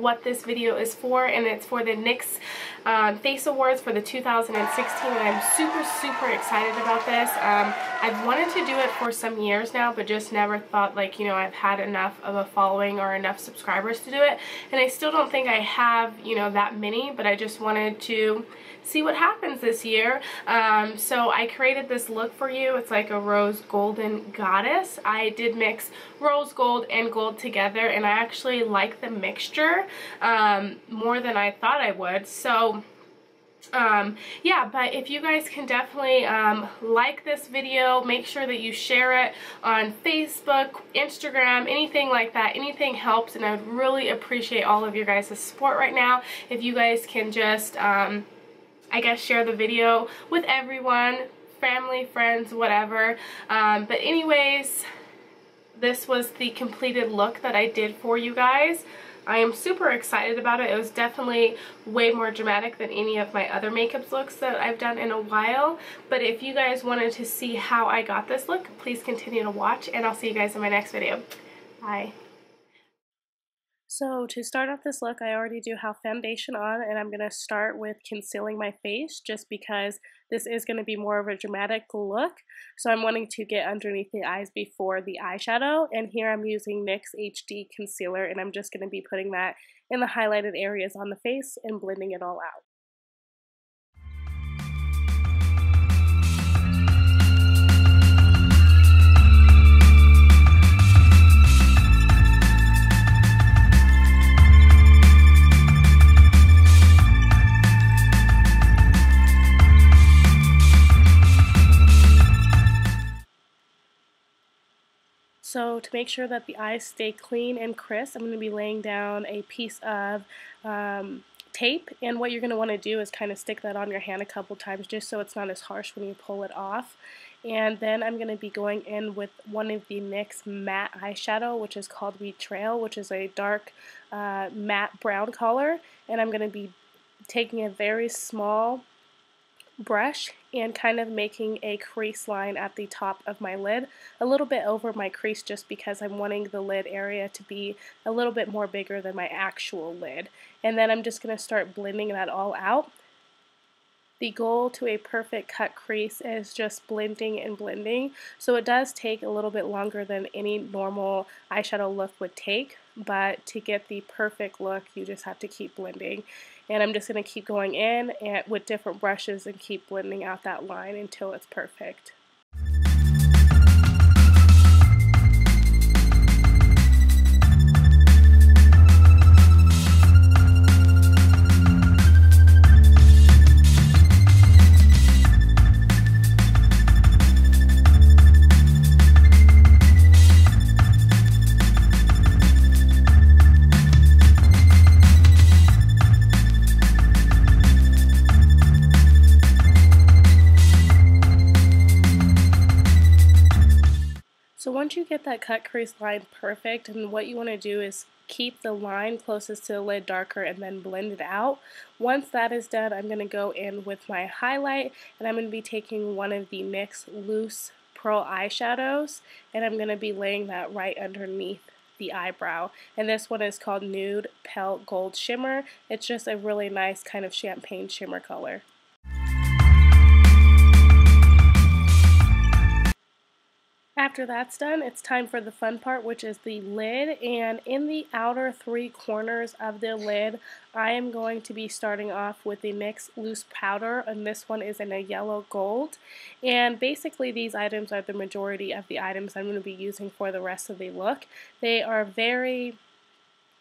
what this video is for, and it's for the NYX Face Awards for the 2016, and I'm super excited about this. I've wanted to do it for some years now, but just never thought, like, you know, I've had enough of a following or enough subscribers to do it, and I still don't think I have, you know, that many, but I just wanted to see what happens this year. So I created this look for you. It's like a rose golden goddess. I did mix rose gold and gold together, and I actually like the mixture more than I thought I would. So yeah, but if you guys can definitely like this video, make sure that you share it on Facebook, Instagram, anything like that. Anything helps, and I would really appreciate all of your guys' support right now. If you guys can just, I guess, share the video with everyone, family, friends, whatever. But anyways, this was the completed look that I did for you guys. I am super excited about it. It was definitely way more dramatic than any of my other makeup looks that I've done in a while. But if you guys wanted to see how I got this look, please continue to watch, and I'll see you guys in my next video. Bye. So to start off this look, I already do have foundation on, and I'm going to start with concealing my face just because this is going to be more of a dramatic look. So I'm wanting to get underneath the eyes before the eyeshadow, and here I'm using NYX HD Concealer, and I'm just going to be putting that in the highlighted areas on the face and blending it all out. So to make sure that the eyes stay clean and crisp, I'm going to be laying down a piece of tape, and what you're going to want to do is kind of stick that on your hand a couple times just so it's not as harsh when you pull it off. And then I'm going to be going in with one of the NYX Matte Eyeshadow, which is called Wheat Trail, which is a dark matte brown color, and I'm going to be taking a very small brush and kind of making a crease line at the top of my lid, a little bit over my crease, just because I'm wanting the lid area to be a little bit more bigger than my actual lid. And then I'm just going to start blending that all out. The goal to a perfect cut crease is just blending and blending, so it does take a little bit longer than any normal eyeshadow look would take, but to get the perfect look you just have to keep blending. And I'm just going to keep going in and with different brushes and keep blending out that line until it's perfect. Once you get that cut crease line perfect, and what you want to do is keep the line closest to the lid darker and then blend it out. Once that is done, I'm going to go in with my highlight, and I'm going to be taking one of the NYX Loose Pearl Eye Shadows, and I'm going to be laying that right underneath the eyebrow. And this one is called Nude Pale Gold Shimmer. It's just a really nice kind of champagne shimmer color. After that's done, it's time for the fun part, which is the lid, and in the outer three corners of the lid, I am going to be starting off with the NYX Loose Powder, and this one is in a yellow gold, and basically these items are the majority of the items I'm going to be using for the rest of the look. They are very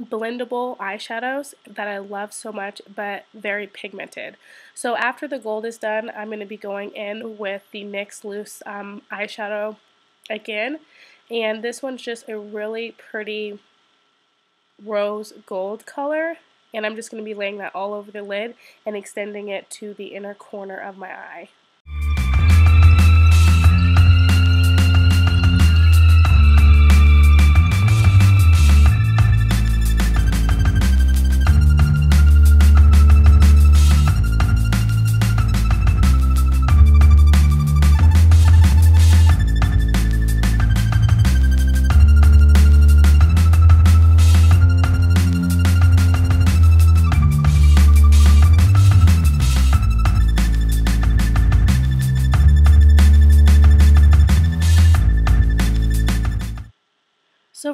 blendable eyeshadows that I love so much, but very pigmented. So after the gold is done, I'm going to be going in with the NYX Loose eyeshadow again, and this one's just a really pretty rose gold color, and I'm just going to be laying that all over the lid and extending it to the inner corner of my eye.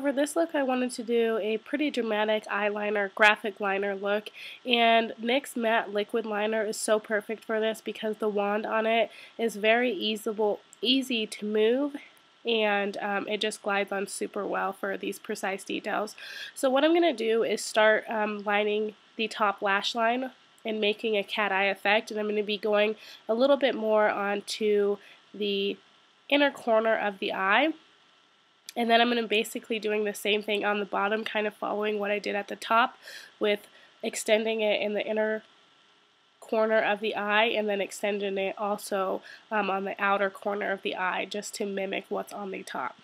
for this look I wanted to do a pretty dramatic eyeliner, graphic liner look, and NYX Matte Liquid Liner is so perfect for this because the wand on it is very easy to move, and it just glides on super well for these precise details. So what I'm going to do is start lining the top lash line and making a cat eye effect, and I'm going to be going a little bit more onto the inner corner of the eye. And then I'm going to basically doing the same thing on the bottom, kind of following what I did at the top with extending it in the inner corner of the eye and then extending it also on the outer corner of the eye just to mimic what's on the top.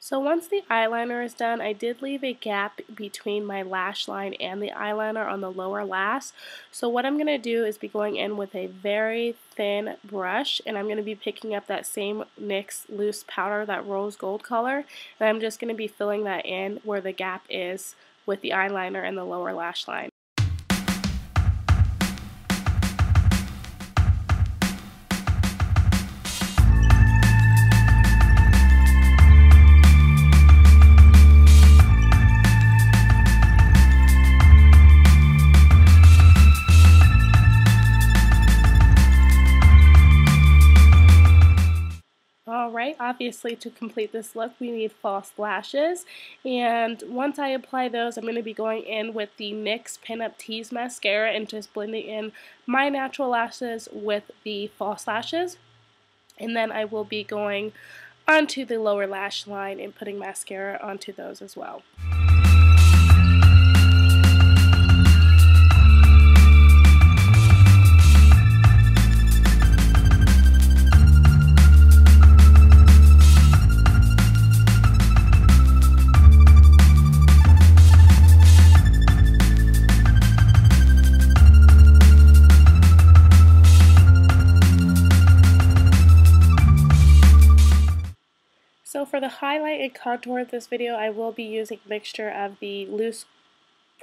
So once the eyeliner is done, I did leave a gap between my lash line and the eyeliner on the lower lash. So what I'm going to do is be going in with a very thin brush, and I'm going to be picking up that same NYX loose powder, that rose gold color, and I'm just going to be filling that in where the gap is with the eyeliner and the lower lash line. Obviously, to complete this look, we need false lashes, and once I apply those, I'm going to be going in with the NYX Pin Up Tease Mascara and just blending in my natural lashes with the false lashes, and then I will be going onto the lower lash line and putting mascara onto those as well. So for the highlight and contour of this video, I will be using a mixture of the loose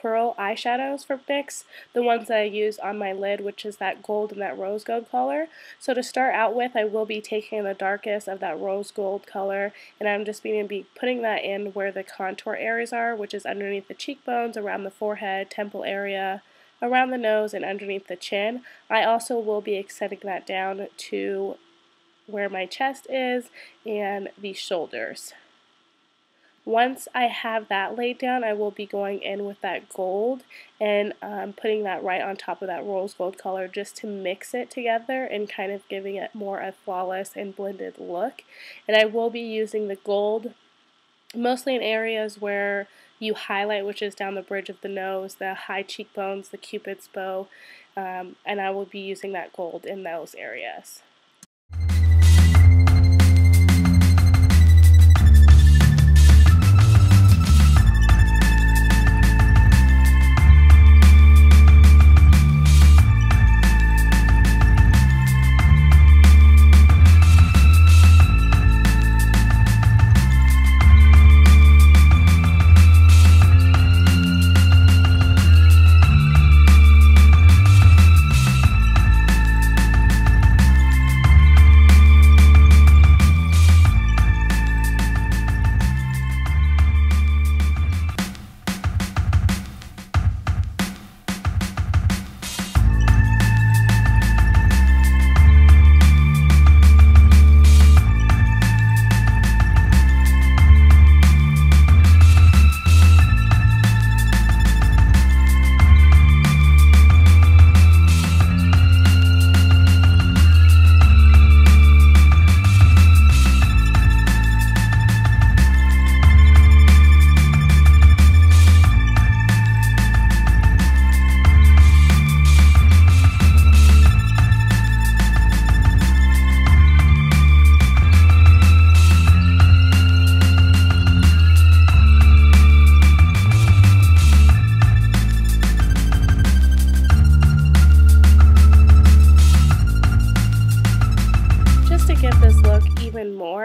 pearl eyeshadows from NYX, the ones that I used on my lid, which is that gold and that rose gold color. So to start out with, I will be taking the darkest of that rose gold color, and I'm just going to be putting that in where the contour areas are, which is underneath the cheekbones, around the forehead, temple area, around the nose, and underneath the chin. I also will be extending that down to where my chest is and the shoulders. Once I have that laid down, I will be going in with that gold and putting that right on top of that rose gold color just to mix it together and kind of giving it more a flawless and blended look. And I will be using the gold mostly in areas where you highlight, which is down the bridge of the nose, the high cheekbones, the cupid's bow, and I will be using that gold in those areas.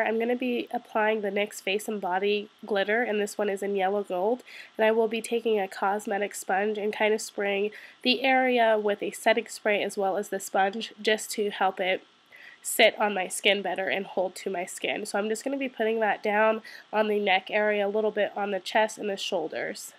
Shimmer, I'm going to be applying the NYX Face and Body Glitter, and this one is in Yellow Gold, and I will be taking a cosmetic sponge and kind of spraying the area with a setting spray as well as the sponge just to help it sit on my skin better and hold to my skin. So I'm just going to be putting that down on the neck area, a little bit on the chest and the shoulders.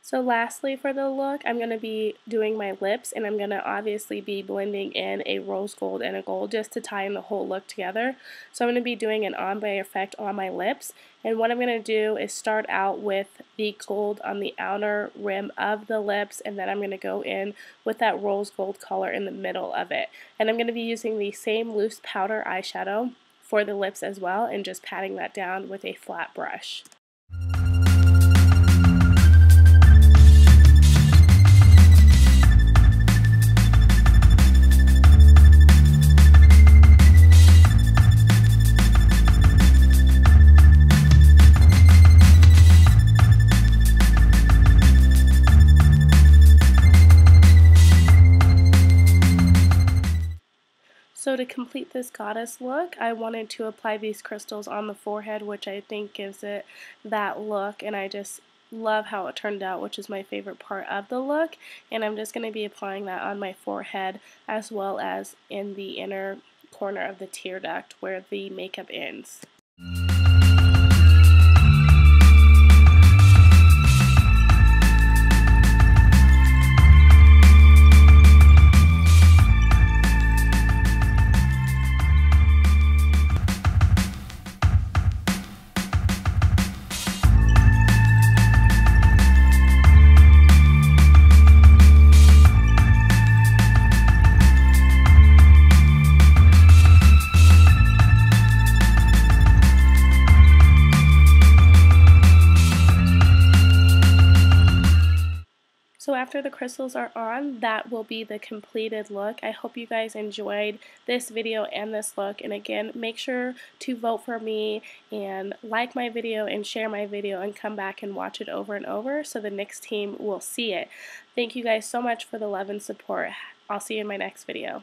So lastly for the look, I'm going to be doing my lips, and I'm going to obviously be blending in a rose gold and a gold just to tie in the whole look together. So I'm going to be doing an ombre effect on my lips, and what I'm going to do is start out with the gold on the outer rim of the lips, and then I'm going to go in with that rose gold color in the middle of it. And I'm going to be using the same loose powder eyeshadow for the lips as well, and just patting that down with a flat brush. So to complete this goddess look, I wanted to apply these crystals on the forehead, which I think gives it that look, and I just love how it turned out, which is my favorite part of the look. And I'm just going to be applying that on my forehead as well as in the inner corner of the tear duct where the makeup ends. So after the crystals are on, that will be the completed look. I hope you guys enjoyed this video and this look. And again, make sure to vote for me and like my video and share my video and come back and watch it over and over so the NYX team will see it. Thank you guys so much for the love and support. I'll see you in my next video.